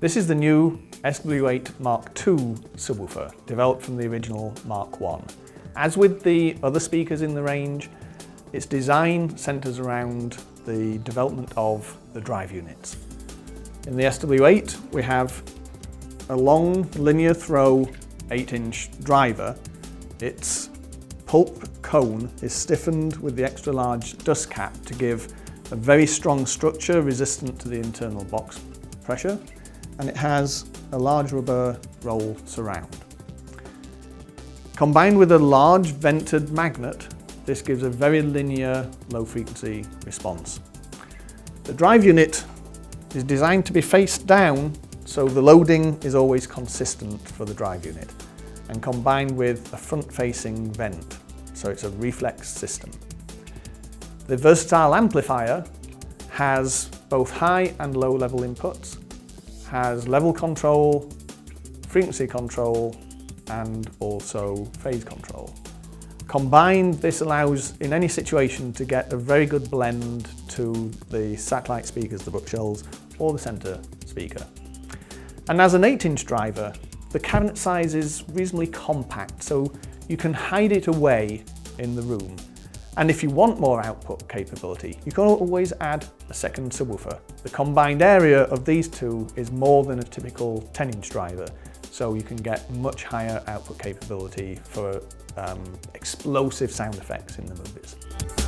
This is the new SW8 Mark II subwoofer, developed from the original Mark I. As with the other speakers in the range, its design centres around the development of the drive units. In the SW8, we have a long linear throw 8-inch driver. Its pulp cone is stiffened with the extra large dust cap to give a very strong structure resistant to the internal box pressure, and it has a large rubber roll surround. Combined with a large vented magnet, this gives a very linear low frequency response. The drive unit is designed to be faced down, so the loading is always consistent for the drive unit, and combined with a front-facing vent, so it's a reflex system. The versatile amplifier has both high and low level inputs, has level control, frequency control, and also phase control. Combined, this allows in any situation to get a very good blend to the satellite speakers, the bookshelves, or the centre speaker. And as an 8-inch driver, the cabinet size is reasonably compact, so you can hide it away in the room. And if you want more output capability, you can always add a second subwoofer. The combined area of these two is more than a typical 10-inch driver, so you can get much higher output capability for explosive sound effects in the movies.